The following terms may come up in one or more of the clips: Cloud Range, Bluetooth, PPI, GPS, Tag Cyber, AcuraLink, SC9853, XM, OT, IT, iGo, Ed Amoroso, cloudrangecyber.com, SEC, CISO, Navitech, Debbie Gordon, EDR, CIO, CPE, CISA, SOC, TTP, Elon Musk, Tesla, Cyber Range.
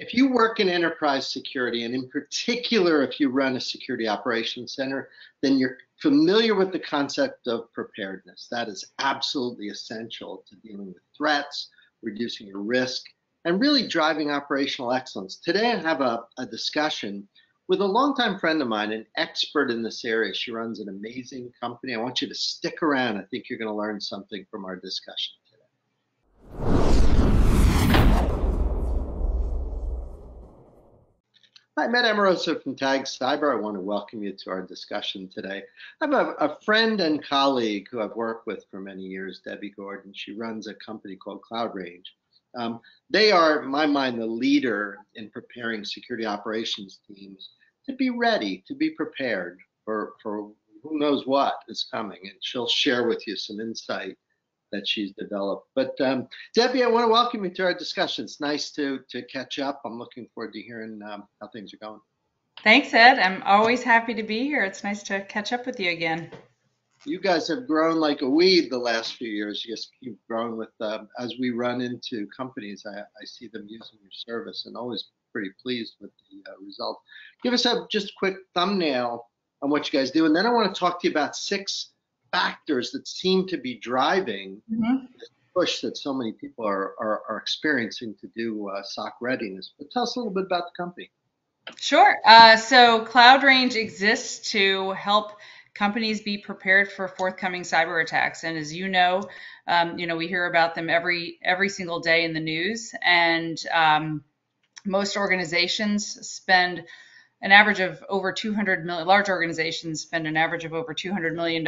If you work in enterprise security, and in particular if you run a security operations center, then you're familiar with the concept of preparedness. That is absolutely essential to dealing with threats, reducing your risk, and really driving operational excellence. Today I have a discussion with a longtime friend of mine, an expert in this area. She runs an amazing company. I want you to stick around. I think you're going to learn something from our discussion. I'm Ed Amoroso from Tag Cyber. I want to welcome you to our discussion today. I have a friend and colleague who I've worked with for many years, Debbie Gordon. She runs a company called Cloud Range. They are, in my mind, the leader in preparing security operations teams to be ready, to be prepared for who knows what is coming. And she'll share with you some insight that she's developed. But Debbie, I want to welcome you to our discussion. It's nice to catch up. I'm looking forward to hearing how things are going. Thanks, Ed. I'm always happy to be here. It's nice to catch up with you again. You guys have grown like a weed the last few years. You just keep growing with, as we run into companies, I see them using your service and always pretty pleased with the results. Give us just a quick thumbnail on what you guys do. And then I want to talk to you about 6 factors that seem to be driving the push that so many people are experiencing to do SOC readiness. But tell us a little bit about the company. Sure. So Cloud Range exists to help companies be prepared for forthcoming cyber attacks. And as you know, we hear about them every single day in the news. And most organizations spend an average of over $200 million, large organizations spend an average of over $200 million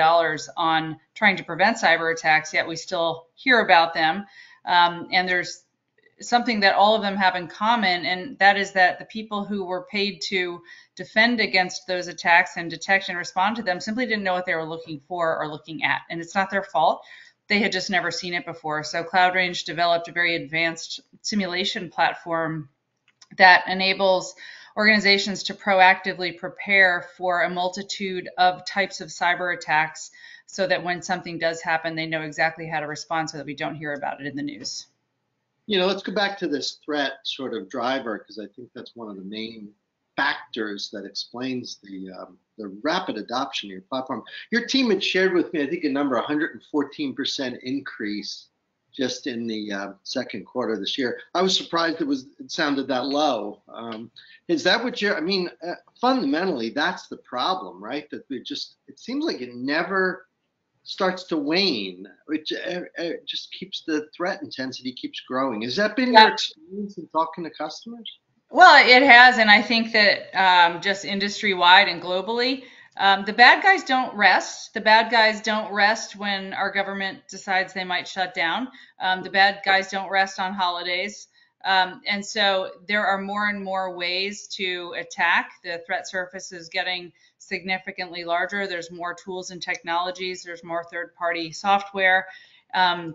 on trying to prevent cyber attacks, yet we still hear about them. And there's something that all of them have in common, and that is that the people who were paid to defend against those attacks and detect and respond to them simply didn't know what they were looking for or looking at, and it's not their fault. They had just never seen it before. So Cloud Range developed a very advanced simulation platform that enables organizations to proactively prepare for a multitude of types of cyber attacks so that when something does happen, they know exactly how to respond so that we don't hear about it in the news. You know, let's go back to this threat sort of driver, because I think that's one of the main factors that explains the rapid adoption of your platform. Your team had shared with me, I think, a number, 114% increase just in the second quarter this year. I was surprised it sounded that low. Is that what you're, I mean, fundamentally, that's the problem, right? That we just, it seems like it never starts to wane, which just keeps the threat intensity keeps growing. Has that been your experience in talking to customers? Well, it has, and I think that just industry-wide and globally, the bad guys don't rest. The bad guys don't rest when our government decides they might shut down. The bad guys don't rest on holidays. And so there are more and more ways to attack. The threat surface is getting significantly larger. There's more tools and technologies. There's more third-party software. And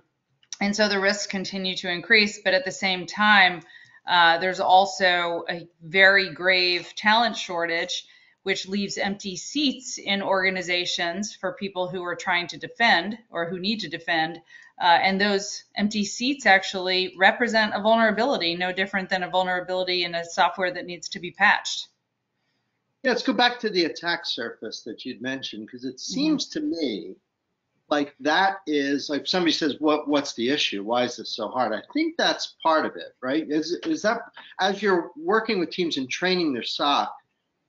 so the risks continue to increase, but at the same time, there's also a very grave talent shortage, which leaves empty seats in organizations for people who are trying to defend or who need to defend. And those empty seats actually represent a vulnerability, no different than a vulnerability in a software that needs to be patched. Yeah, let's go back to the attack surface that you'd mentioned, because it seems to me like that is, like somebody says, what's the issue? Why is this so hard? I think that's part of it, right? Is that, as you're working with teams and training their SOC,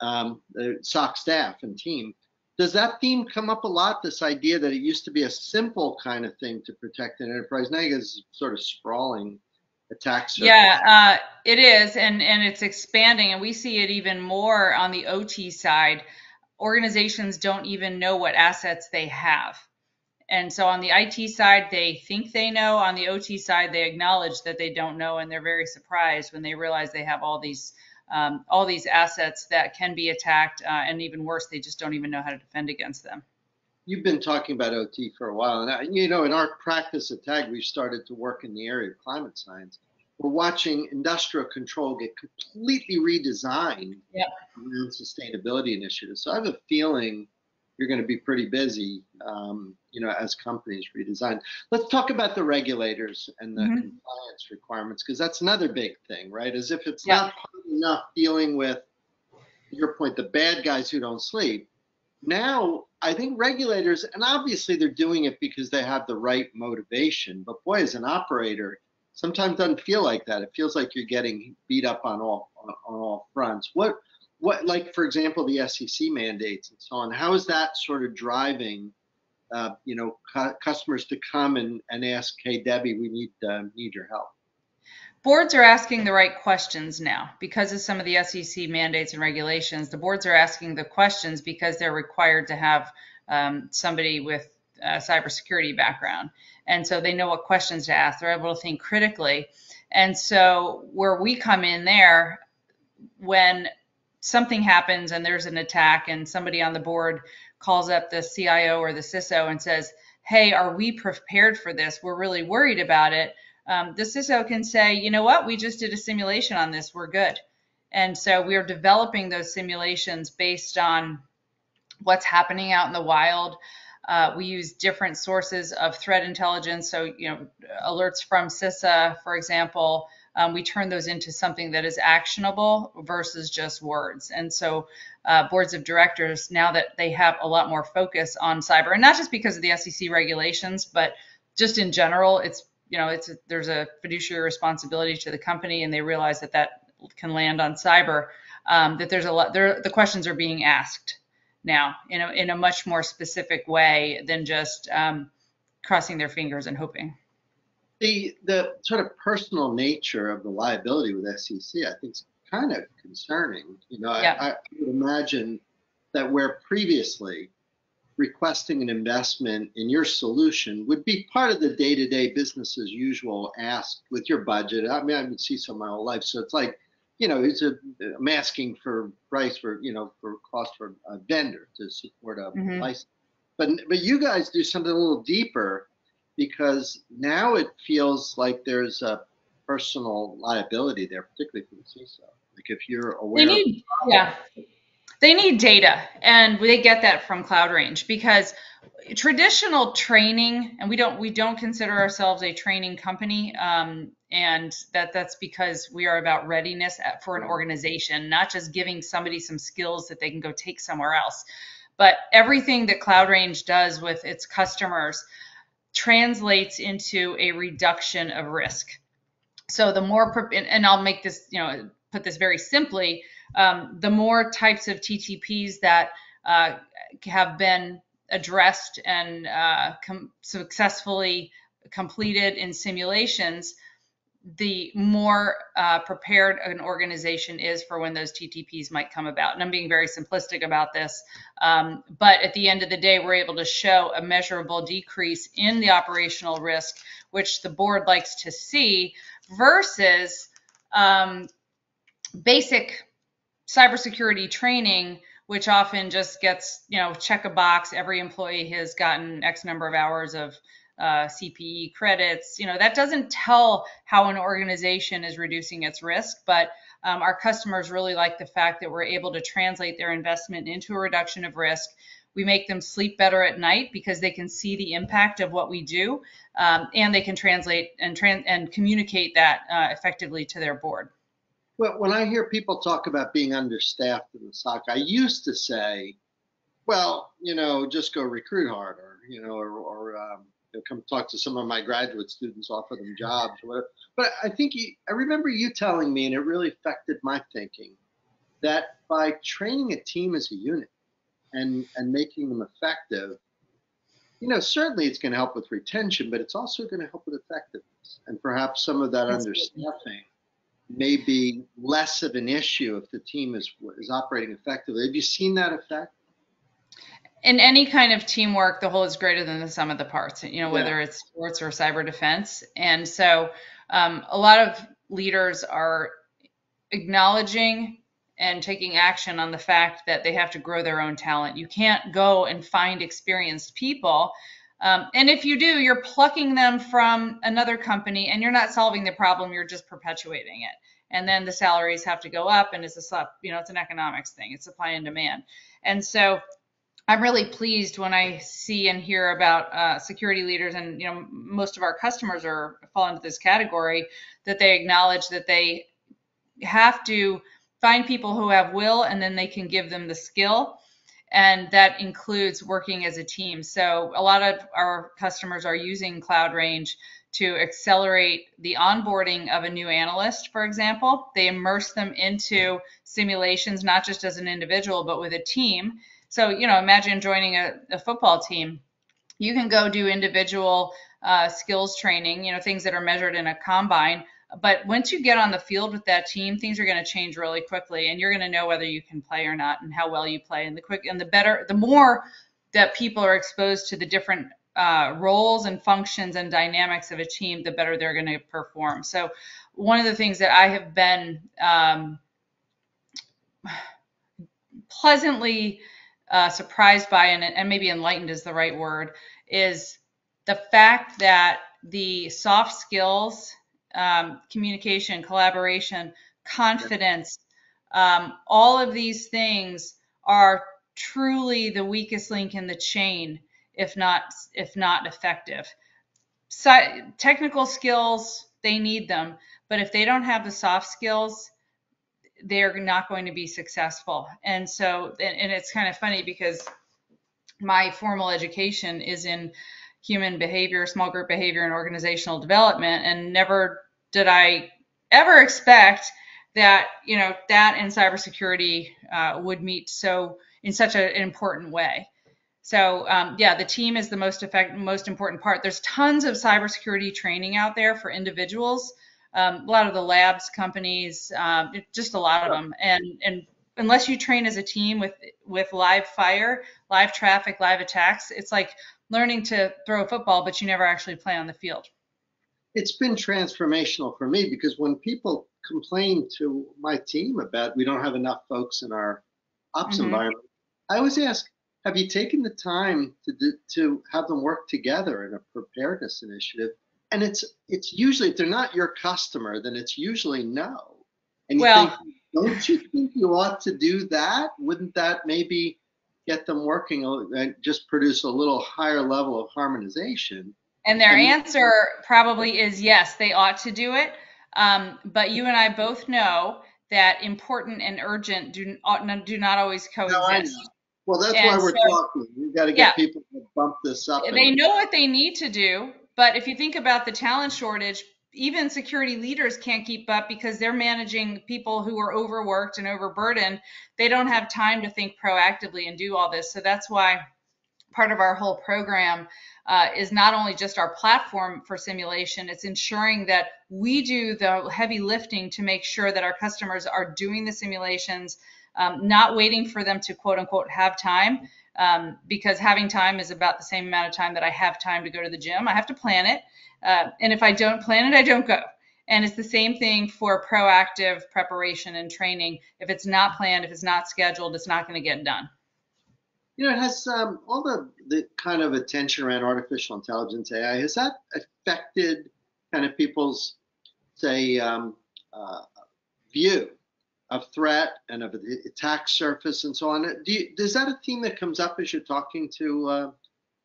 the SOC staff and team, does that theme come up a lot, this idea that it used to be a simple kind of thing to protect an enterprise? Now it's sort of sprawling attack surface. Yeah, it is, and it's expanding, and we see it even more on the OT side. Organizations don't even know what assets they have. And so on the IT side, they think they know. On the OT side, they acknowledge that they don't know, and they're very surprised when they realize they have all these assets that can be attacked, and even worse, they just don't even know how to defend against them. You've been talking about OT for a while, and you know, in our practice at TAG, we've started to work in the area of climate science. We're watching industrial control get completely redesigned around sustainability initiatives. So I have a feeling you're going to be pretty busy, you know, as companies redesign. Let's talk about the regulators and the compliance requirements, because that's another big thing, right? As if it's not hard enough dealing with, your point, the bad guys who don't sleep. Now, I think regulators, and obviously they're doing it because they have the right motivation, but boy, as an operator, sometimes doesn't feel like that. It feels like you're getting beat up on all fronts. What, like, for example, the SEC mandates and so on, how is that sort of driving, you know, customers to come and ask, hey, Debbie, we need your help? Boards are asking the right questions now because of some of the SEC mandates and regulations. The boards are asking the questions because they're required to have somebody with a cybersecurity background. And so they know what questions to ask. They're able to think critically. And so where we come in there, when something happens and there's an attack and somebody on the board calls up the CIO or the CISO and says, hey, are we prepared for this? We're really worried about it. The CISO can say, you know what, we just did a simulation on this, we're good. And so we are developing those simulations based on what's happening out in the wild. We use different sources of threat intelligence. So, you know, alerts from CISA, for example, we turn those into something that is actionable versus just words. And so boards of directors, now that they have a lot more focus on cyber, and not just because of the SEC regulations, but just in general, it's, you know, it's there's a fiduciary responsibility to the company, and they realize that that can land on cyber, that there's a lot, the questions are being asked now in a much more specific way than just crossing their fingers and hoping. The sort of personal nature of the liability with SEC, I think, is kind of concerning. You know, yeah. I would imagine that where previously requesting an investment in your solution would be part of the day-to-day business as usual ask with your budget. I mean, I've been CISO my whole life, so it's like, you know, I'm asking for price for, you know, for cost for a vendor to support a license. But you guys do something a little deeper, because now it feels like there's a personal liability there, particularly for the CISO. Like if you're aware they need data, and they get that from Cloud Range, because traditional training, and we don't consider ourselves a training company, and that's because we are about readiness for an organization, not just giving somebody some skills that they can go take somewhere else. But everything that Cloud Range does with its customers translates into a reduction of risk. So the more, and I'll make this, you know, put this very simply, the more types of TTPs that have been addressed and successfully completed in simulations, the more prepared an organization is for when those TTPs might come about. And I'm being very simplistic about this, but at the end of the day, we're able to show a measurable decrease in the operational risk, which the board likes to see, versus basic cybersecurity training, which often just gets, you know, check a box. Every employee has gotten X number of hours of CPE credits. You know, that doesn't tell how an organization is reducing its risk, but our customers really like the fact that we're able to translate their investment into a reduction of risk. We make them sleep better at night because they can see the impact of what we do, and they can translate and communicate that effectively to their board. Well, when I hear people talk about being understaffed in the SOC, I used to say, well, you know, just go recruit harder, you know, or come talk to some of my graduate students, offer them jobs, or whatever. But I think I remember you telling me, and it really affected my thinking, that by training a team as a unit and making them effective, you know, certainly it's going to help with retention, but it's also going to help with effectiveness. And perhaps some of that understaffing may be less of an issue if the team is operating effectively. Have you seen that effect? In any kind of teamwork, the whole is greater than the sum of the parts, you know, whether it's sports or cyber defense. And so a lot of leaders are acknowledging and taking action on the fact that they have to grow their own talent. You can't go and find experienced people. And if you do, you're plucking them from another company and you're not solving the problem, you're just perpetuating it. And then the salaries have to go up, and it's an economics thing, it's supply and demand. And so I'm really pleased when I see and hear about security leaders, and you know, most of our customers are fall into this category, that they acknowledge that they have to find people who have will, and then they can give them the skill, and that includes working as a team. So a lot of our customers are using Cloud Range to accelerate the onboarding of a new analyst, for example. They immerse them into simulations, not just as an individual, but with a team. So, you know, imagine joining a football team. You can go do individual skills training, you know, things that are measured in a combine. But once you get on the field with that team, things are going to change really quickly, and you're going to know whether you can play or not and how well you play. And the more that people are exposed to the different roles and functions and dynamics of a team, the better they're going to perform. So one of the things that I have been pleasantly surprised by, and maybe enlightened is the right word, is the fact that the soft skills, communication, collaboration, confidence, all of these things are truly the weakest link in the chain, if not effective. So, technical skills, they need them, but if they don't have the soft skills, they're not going to be successful. And so, and it's kind of funny because my formal education is in human behavior, small group behavior, and organizational development, and never did I ever expect that, you know, that and cybersecurity would meet so in such an important way. So yeah, the team is the most important part. There's tons of cybersecurity training out there for individuals. A lot of the labs, companies, just a lot of them. And unless you train as a team with live fire, live traffic, live attacks, it's like learning to throw a football, but you never actually play on the field. It's been transformational for me, because when people complain to my team about we don't have enough folks in our ops environment, I always ask, have you taken the time to have them work together in a preparedness initiative? And it's usually, if they're not your customer, then it's usually no. And you think, don't you think you ought to do that? Wouldn't that maybe get them working and just produce a little higher level of harmonization? And their answer probably is yes, they ought to do it. But you and I both know that important and urgent do not always coexist. No, I know. Well, that's why we're talking. We've got to get people to bump this up. They know what they need to do, but if you think about the talent shortage, even security leaders can't keep up because they're managing people who are overworked and overburdened. They don't have time to think proactively and do all this. So that's why part of our whole program is not only just our platform for simulation, it's ensuring that we do the heavy lifting to make sure that our customers are doing the simulations, not waiting for them to quote unquote have time, because having time is about the same amount of time that I have time to go to the gym. I have to plan it. And if I don't plan it, I don't go. And it's the same thing for proactive preparation and training. If it's not planned, if it's not scheduled, it's not going to get done. You know, it has all the kind of attention around artificial intelligence, AI, has that affected kind of people's, say, view of threat and of the attack surface and so on? Is that a theme that comes up as you're talking to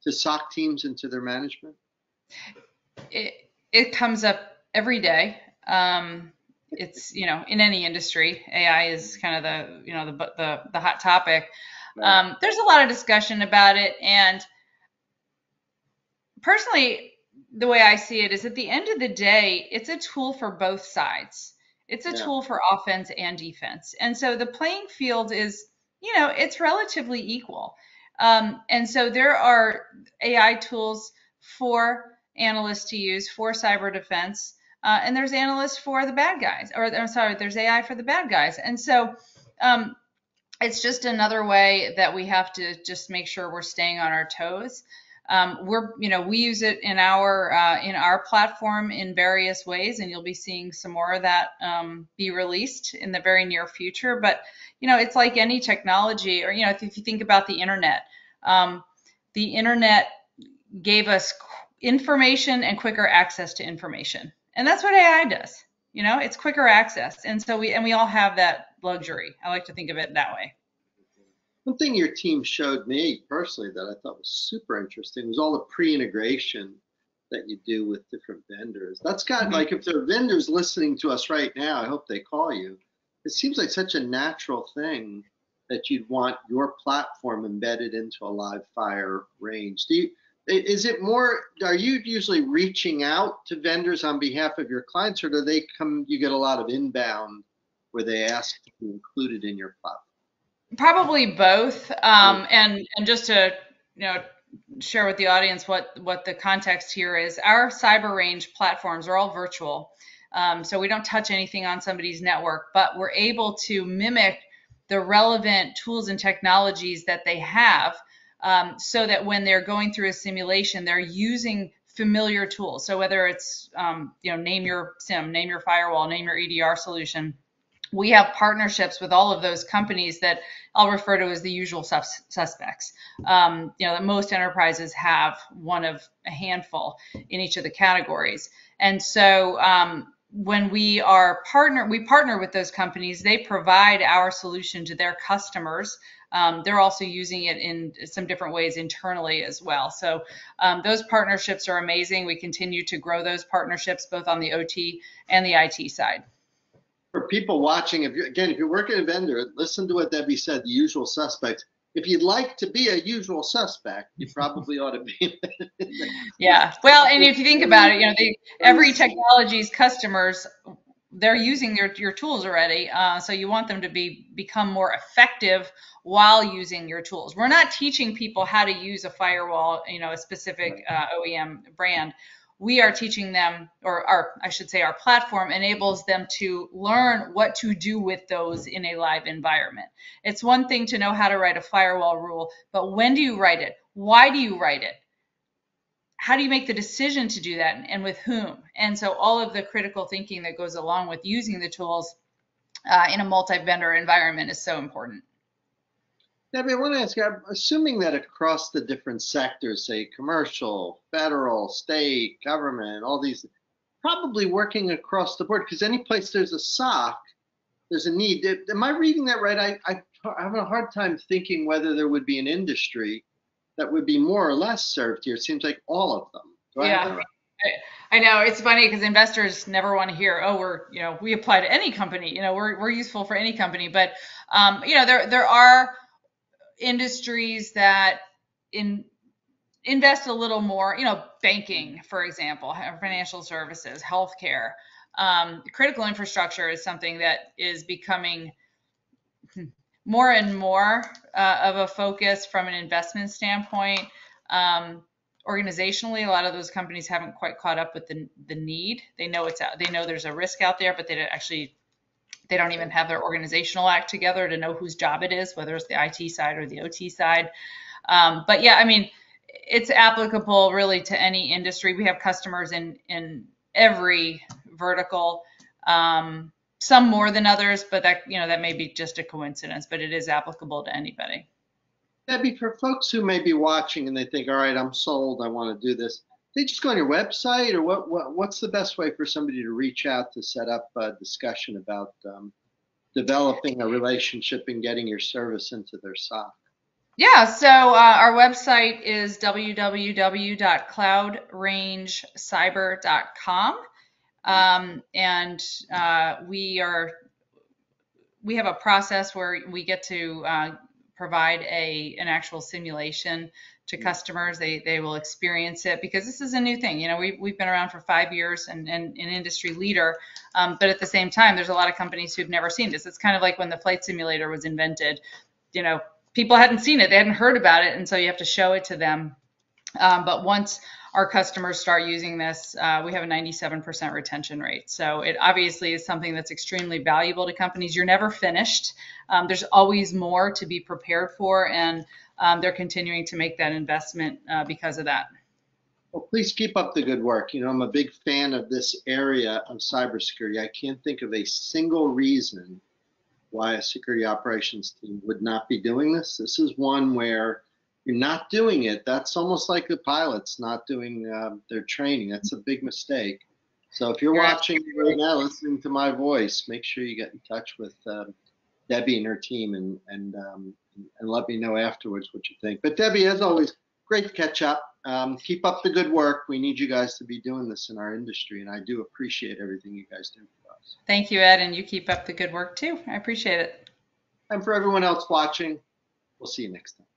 SOC teams and to their management? It comes up every day. It's, you know, in any industry, AI is kind of the, you know, the hot topic. Right. There's a lot of discussion about it, and personally, the way I see it is, at the end of the day, it's a tool for both sides. It's a tool for offense and defense. And so the playing field is, you know, it's relatively equal. And so there are AI tools for analysts to use for cyber defense. And there's analysts for the bad guys, or I'm sorry, there's AI for the bad guys. And so it's just another way that we have to just make sure we're staying on our toes. You know, we use it in our platform in various ways, and you'll be seeing some more of that be released in the very near future. But, you know, it's like any technology, or, you know, if you think about the internet gave us information and quicker access to information. And that's what AI does. You know, it's quicker access. And so we all have that luxury. I like to think of it that way. One thing your team showed me personally that I thought was super interesting was all the pre-integration that you do with different vendors. That's got, like, if there are vendors listening to us right now, I hope they call you. It seems like such a natural thing that you'd want your platform embedded into a live fire range. Is it more, are you usually reaching out to vendors on behalf of your clients, or do they come, you get a lot of inbound where they ask to be included in your platform? Probably both. And just to, you know, share with the audience what the context here is, our cyber range platforms are all virtual. So we don't touch anything on somebody's network, but we're able to mimic the relevant tools and technologies that they have, so that when they're going through a simulation, they're using familiar tools. So whether it's, you know, name your SIM, name your firewall, name your EDR solution, we have partnerships with all of those companies that I'll refer to as the usual suspects. You know, that most enterprises have one of a handful in each of the categories. And so when we are partner with those companies, they provide our solution to their customers. They're also using it in some different ways internally as well. So those partnerships are amazing. We continue to grow those partnerships both on the OT and the IT side. For people watching, if you're working a vendor, listen to what Debbie said, the usual suspects. If you'd like to be a usual suspect, you probably ought to be. Yeah, well, and if you think about it, you know, every technology's customers, they're using your tools already, so you want them to become more effective while using your tools. We're not teaching people how to use a firewall, you know, a specific OEM brand. We are teaching them, or I should say our platform enables them to learn what to do with those in a live environment. It's one thing to know how to write a firewall rule, but when do you write it? Why do you write it? How do you make the decision to do that, and with whom? And so all of the critical thinking that goes along with using the tools in a multi-vendor environment is so important. Debbie, I want to ask you, I'm assuming that across the different sectors, say commercial, federal, state, government, all these, probably working across the board, because any place there's a SOC, there's a need. Am I reading that right? I have a hard time thinking whether there would be an industry that would be more or less served here. It seems like all of them. Do I have that right? I know, it's funny because investors never want to hear, oh, we apply to any company, you know, we're useful for any company. But, you know, there are industries that invest a little more, you know, banking, for example, financial services, healthcare. Critical infrastructure is something that is becoming more and more of a focus from an investment standpoint. Organizationally, a lot of those companies haven't quite caught up with the need. They know it's out. They know there's a risk out there, but they don't even have their organizational act together to know whose job it is, whether it's the IT side or the OT side. But yeah, I mean, it's applicable really to any industry. We have customers in every vertical, some more than others, but that, you know, that may be just a coincidence, but it is applicable to anybody. Debbie, for folks who may be watching and they think, all right, I'm sold, I want to do this, they just go on your website, or what's the best way for somebody to reach out to set up a discussion about developing a relationship and getting your service into their SOC? Yeah, so our website is www.cloudrangecyber.com, and we have a process where we get to provide an actual simulation to customers. They will experience it, because this is a new thing. You know, we've been around for 5 years and an industry leader, but at the same time, there's a lot of companies who've never seen this. It's kind of like when the flight simulator was invented. You know, people hadn't seen it, they hadn't heard about it, and so you have to show it to them. But once our customers start using this, we have a 97% retention rate. So it obviously is something that's extremely valuable to companies. You're never finished. There's always more to be prepared for, and they're continuing to make that investment because of that. Well, please keep up the good work. You know, I'm a big fan of this area of cybersecurity. I can't think of a single reason why a security operations team would not be doing this. This is one where you're not doing it. That's almost like the pilots not doing their training. That's a big mistake. So if you're watching right now, listening to my voice, make sure you get in touch with Debbie and her team and and let me know afterwards what you think. But Debbie, as always, great to catch up. Keep up the good work. We need you guys to be doing this in our industry, and I do appreciate everything you guys do for us. Thank you, Ed, and you keep up the good work too. I appreciate it. And for everyone else watching, we'll see you next time.